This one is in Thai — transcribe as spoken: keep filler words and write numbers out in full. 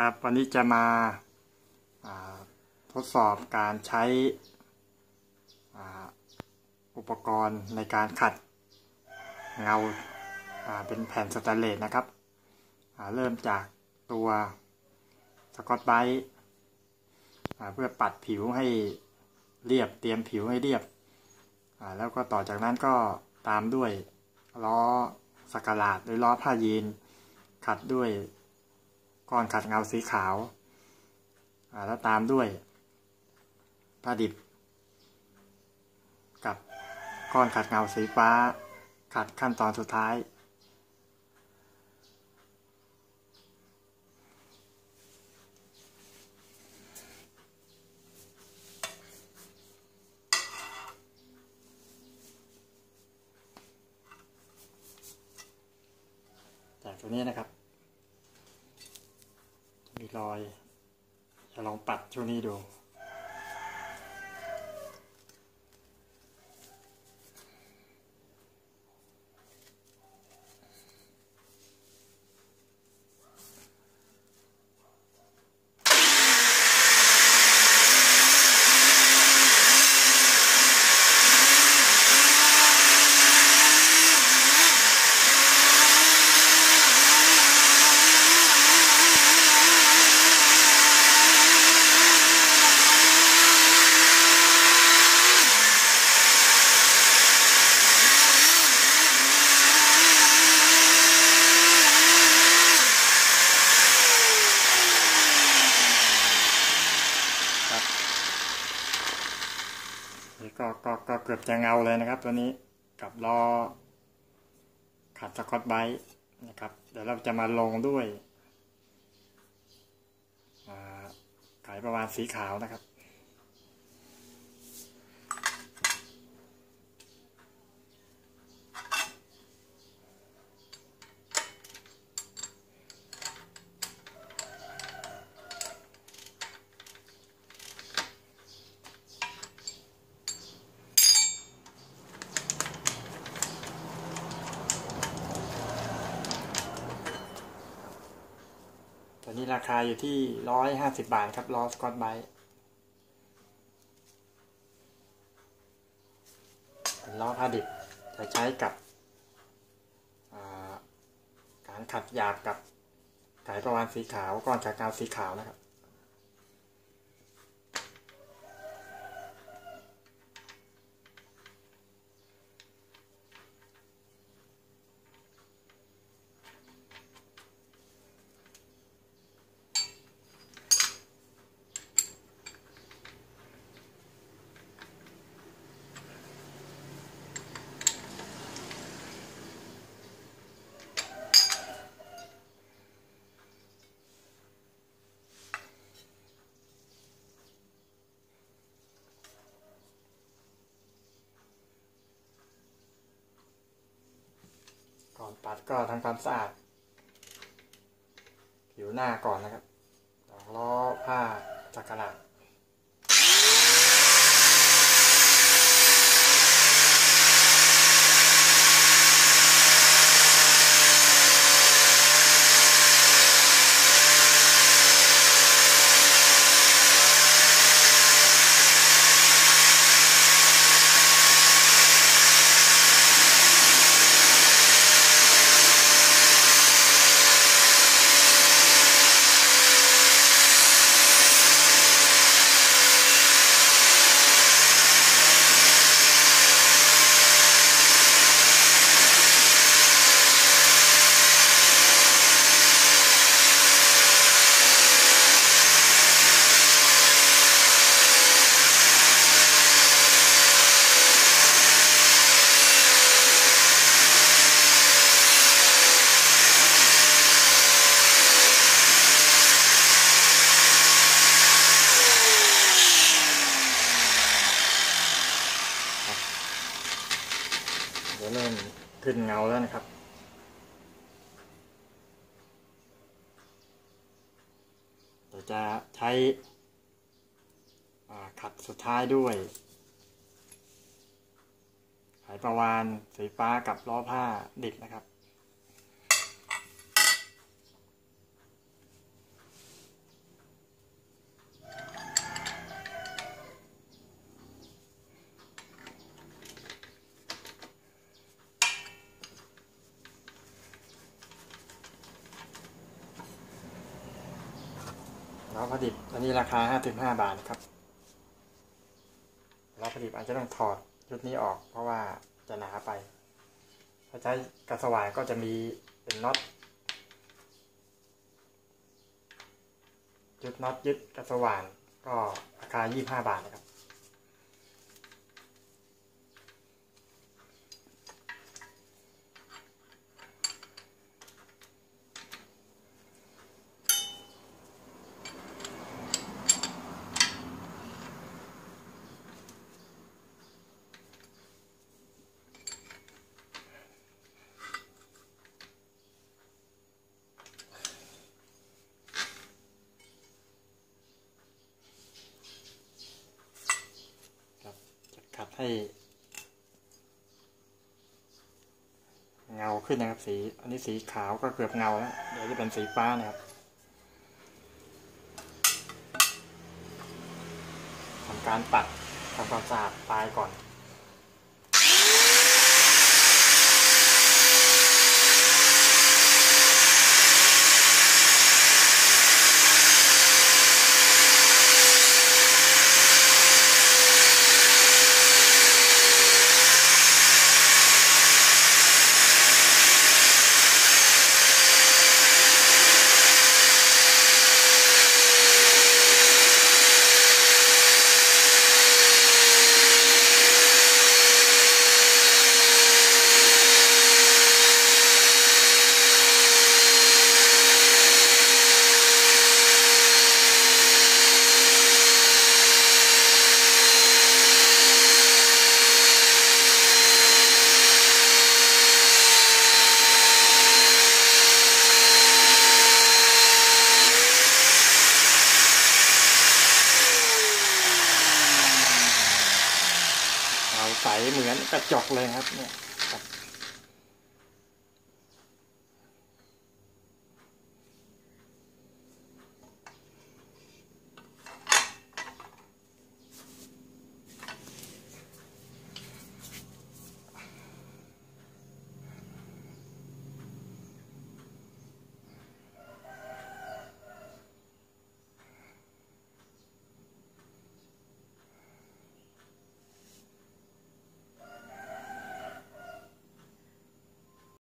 ครับวันนี้จะมาทดสอบการใช้อุปกรณ์ในการขัดเงาเป็นแผ่นสแตนเลสนะครับเริ่มจากตัวสกอตไบต์เพื่อปัดผิวให้เรียบเตรียมผิวให้เรียบแล้วก็ต่อจากนั้นก็ตามด้วยล้อสกราดหรือล้อผ้ายีนขัดด้วยก้อนขัดเงาสีขาวแล้วตามด้วยผ้าดิบกับก้อนขัดเงาสีฟ้าขัดขั้นตอนสุดท้ายจากตัวนี้นะครับมีรอยจะลองปัดช่วงนี้ดูก็ก็ก็เกือบจะเงาเลยนะครับตัวนี้กับล้อขัดสก็อตไบต์นะครับเดี๋ยวเราจะมาลงด้วยไขประวานสีขาวนะครับนี่ราคาอยู่ที่ร้อยห้าสิบบาทครับล้อสก็อตไบต์ล้อผ้าดิบจะใช้กับการขัดหยาบกับสายประวานสีขาวก้อนขัดเงาสีขาวนะครับก่อนปัดก็ทำความสะอาดผิวหน้าก่อนนะครับล้อผ้าจักรราดเริ่มขึ้นเงาแล้วนะครับเดี๋ยวจะใช้ขัดสุดท้ายด้วยสายประวานสีฟ้ากับล้อผ้าดิบนะครับ ล้อพระดิบอันนี้ราคาห้าสิบห้าบาทครับล้อพระดิบอาจจะต้องถอดชุดนี้ออกเพราะว่าจะหนาไปถ้าใช้กระสว่านก็จะมีเป็นน็อตจุดน็อตยึดกระสว่านก็ราคายี่สิบห้าบาทนะครับขัดให้เงาขึ้นนะครับสีอันนี้สีขาวก็เกือบเงาแล้วเดี๋ยวจะเป็นสีฟ้านะครับทำการปัดทำความสะอาดปลายก่อนใสเหมือนกระจกเลยครับเนี่ย